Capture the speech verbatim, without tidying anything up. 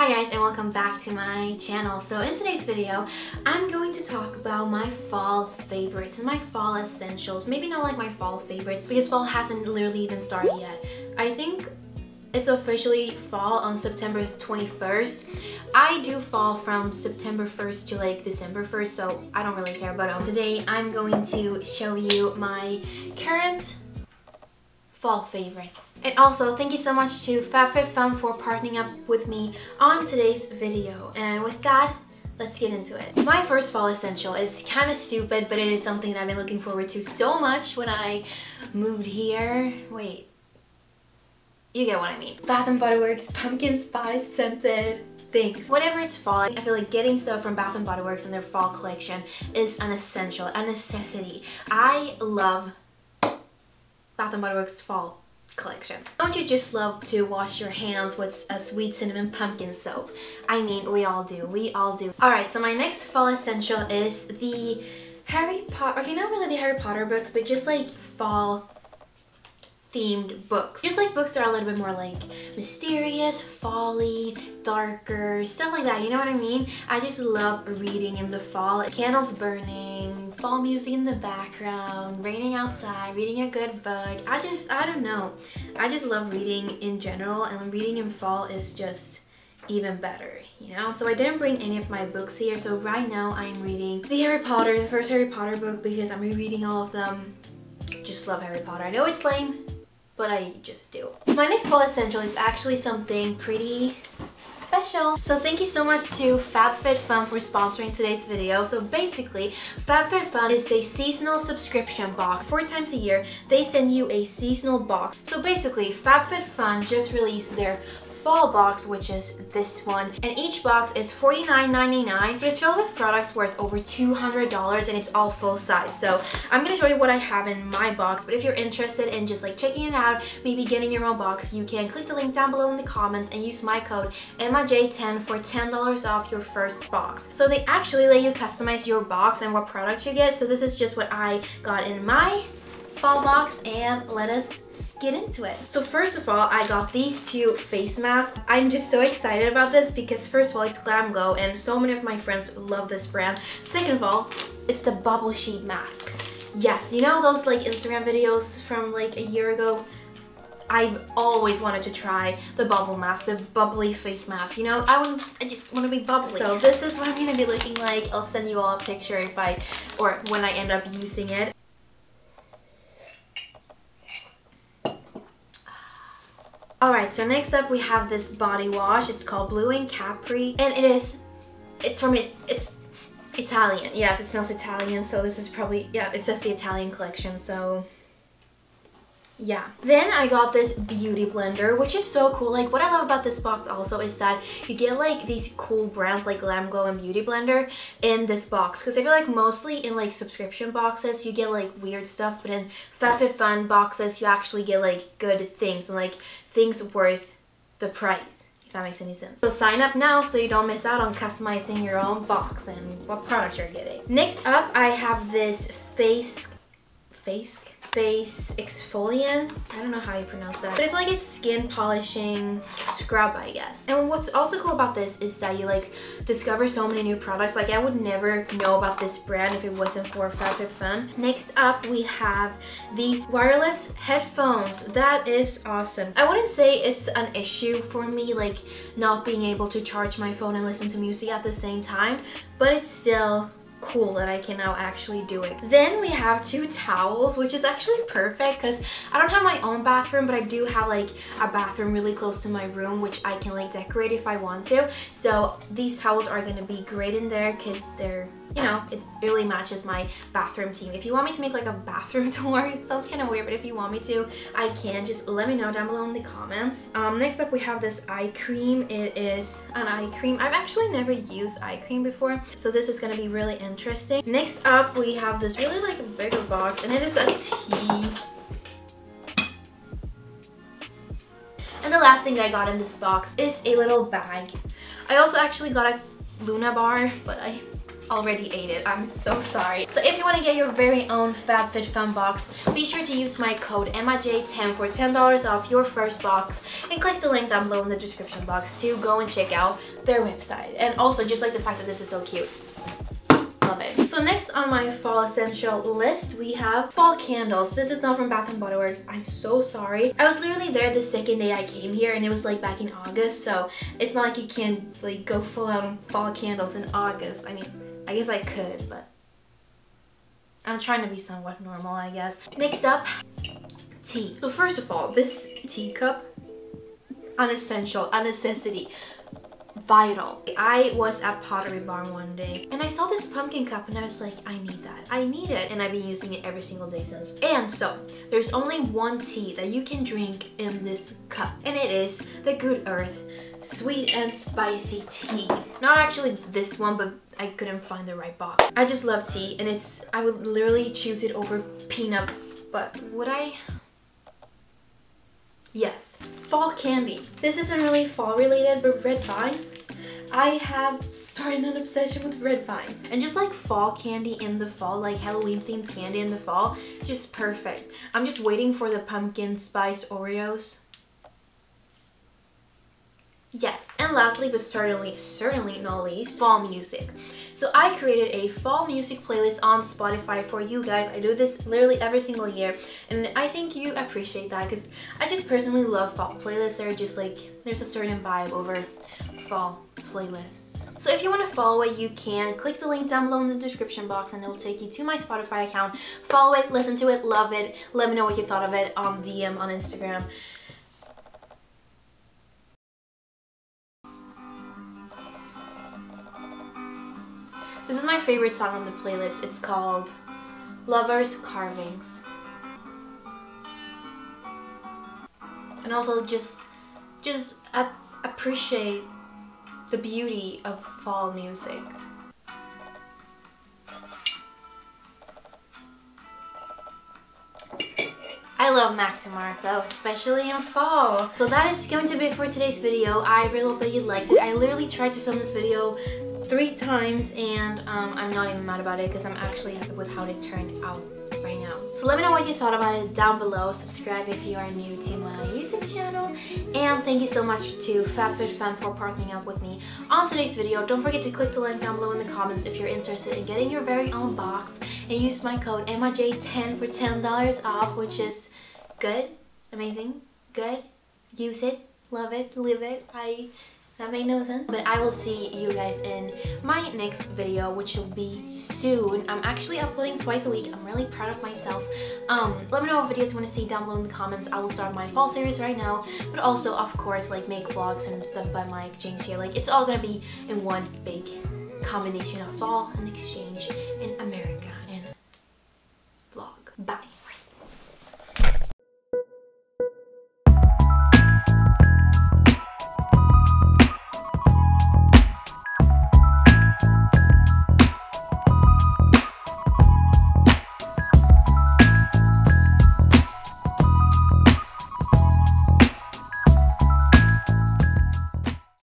Hi guys, and welcome back to my channel. So in today's video, I'm going to talk about my fall favorites and my fall essentials. Maybe not like my fall favorites because fall hasn't literally even started yet. I think it's officially fall on September twenty-first. I do fall from September first to like December first, so I don't really care. But um, today I'm going to show you my current fall favorites. And also, thank you so much to FabFitFun for partnering up with me on today's video. And with that, let's get into it. My first fall essential is kind of stupid, but it is something that I've been looking forward to so much when I moved here. Wait, you get what I mean. Bath and Body Works pumpkin spice scented things. Whenever it's fall, I feel like getting stuff from Bath and Body Works and their fall collection is an essential, a necessity. I love Bath and Body Works fall collection. Don't you just love to wash your hands with a sweet cinnamon pumpkin soap? I mean, we all do, we all do. Alright, so my next fall essential is the Harry Potter, okay, not really the Harry Potter books, but just like fall themed books. Just like books that are a little bit more like mysterious, fall-y, darker, stuff like that, you know what I mean? I just love reading in the fall. Candles burning, fall music in the background, raining outside, reading a good book. I just, I don't know. I just love reading in general, and reading in fall is just even better, you know? So I didn't bring any of my books here, so right now I'm reading the Harry Potter, the first Harry Potter book, because I'm rereading all of them. Just love Harry Potter. I know it's lame, but I just do. My next fall essential is actually something pretty special. So thank you so much to FabFitFun for sponsoring today's video. So basically, FabFitFun is a seasonal subscription box. Four times a year, they send you a seasonal box. So basically, FabFitFun just released their fall box, which is this one, and each box is forty-nine ninety-nine, but it's filled with products worth over two hundred dollars, and it's all full size. So I'm gonna show you what I have in my box, but if you're interested in just like checking it out, maybe getting your own box, you can click the link down below in the comments and use my code M I J ten for ten dollars off your first box. So they actually let you customize your box and what products you get. So this is just what I got in my fall box, and let us get into it. So first of all, I got these two face masks. I'm just so excited about this because first of all, it's Glam Glow and so many of my friends love this brand. Second of all, it's the bubble sheet mask. Yes, you know those like Instagram videos from like a year ago? I've always wanted to try the bubble mask, the bubbly face mask. You know, I want, I just want to be bubbly. So this is what I'm going to be looking like. I'll send you all a picture if I, or when I end up using it. Alright, so next up we have this body wash. It's called Blue and Capri, and it is, it's from, it, it's Italian. Yes, it smells Italian, so this is probably, yeah, it says the Italian collection, so yeah. Then I got this Beauty Blender, which is so cool. Like, what I love about this box also is that you get like these cool brands like Glam Glow and Beauty Blender in this box, because I feel like mostly in like subscription boxes you get like weird stuff, but in FabFitFun boxes you actually get like good things and like things worth the price, if that makes any sense. So sign up now so you don't miss out on customizing your own box and what products you're getting. Next up, I have this face, face, face exfoliant. I don't know how you pronounce that, but it's like it's skin polishing scrub, I guess. And what's also cool about this is that you like discover so many new products. Like I would never know about this brand if it wasn't for FabFitFun. Next up, we have these wireless headphones. That is awesome. I wouldn't say it's an issue for me, like not being able to charge my phone and listen to music at the same time, but it's still cool that I can now actually do it. Then we have two towels, which is actually perfect because I don't have my own bathroom, but I do have like a bathroom really close to my room, which I can like decorate if I want to. So these towels are going to be great in there because they're, you know, it really matches my bathroom theme. If you want me to make like a bathroom tour, it sounds kind of weird, but if you want me to, I can. Just let me know down below in the comments. Um, next up we have this eye cream. It is an eye cream. I've actually never used eye cream before, so this is going to be really interesting. Next up we have this really like a bigger box, and it is a tea. And the last thing that I got in this box is a little bag. I also actually got a Luna Bar, but I already ate it. I'm so sorry. So if you want to get your very own FabFitFun box, be sure to use my code M I J ten for ten dollars off your first box, and click the link down below in the description box to go and check out their website. And also just like the fact that this is so cute. Love it. So next on my fall essential list, we have fall candles. This is not from Bath and Body Works. I'm so sorry. I was literally there the second day I came here, and it was like back in August, so it's not like you can like go full out on fall candles in August. I mean, I guess I could, but I'm trying to be somewhat normal, I guess. Next up, tea. So first of all, this teacup, unessential, a necessity. Vital. I was at Pottery Barn one day and I saw this pumpkin cup and I was like, I need that. I need it. And I've been using it every single day since. And so there's only one tea that you can drink in this cup, and it is the Good Earth Sweet and Spicy Tea. Not actually this one, but I couldn't find the right box. I just love tea, and it's, I would literally choose it over peanut, but would I? Yes. Fall candy. This isn't really fall related, but Red Vines. I have started an obsession with Red Vines. And just like fall candy in the fall, like Halloween themed candy in the fall, just perfect. I'm just waiting for the pumpkin spice Oreos. Yes. And lastly, but certainly, certainly not least, fall music. So I created a fall music playlist on Spotify for you guys. I do this literally every single year, and I think you appreciate that because I just personally love fall playlists. They're just like, there's a certain vibe over fall playlists. So if you want to follow it, you can click the link down below in the description box and it will take you to my Spotify account. Follow it, listen to it, love it. Let me know what you thought of it on D M, on Instagram. This is my favorite song on the playlist. It's called Lover's Carvings. And also just just ap appreciate the beauty of fall music. I love Mac DeMarco, especially in fall. So that is going to be it for today's video. I really hope that you liked it. I literally tried to film this video three times, and um, I'm not even mad about it because I'm actually happy with how it turned out right now. So let me know what you thought about it down below. Subscribe if you are new to my YouTube channel, and thank you so much to FabFitFun for partnering up with me on today's video. Don't forget to click the link down below in the comments if you're interested in getting your very own box, and use my code M I J ten for ten dollars off, which is good, amazing, good, use it, love it, live it. I. That made no sense. But I will see you guys in my next video, which will be soon. I'm actually uploading twice a week. I'm really proud of myself. Um, let me know what videos you want to see down below in the comments. I will start my fall series right now, but also, of course, like make vlogs and stuff by my exchange here. Like it's all gonna be in one big combination of fall and exchange in America. And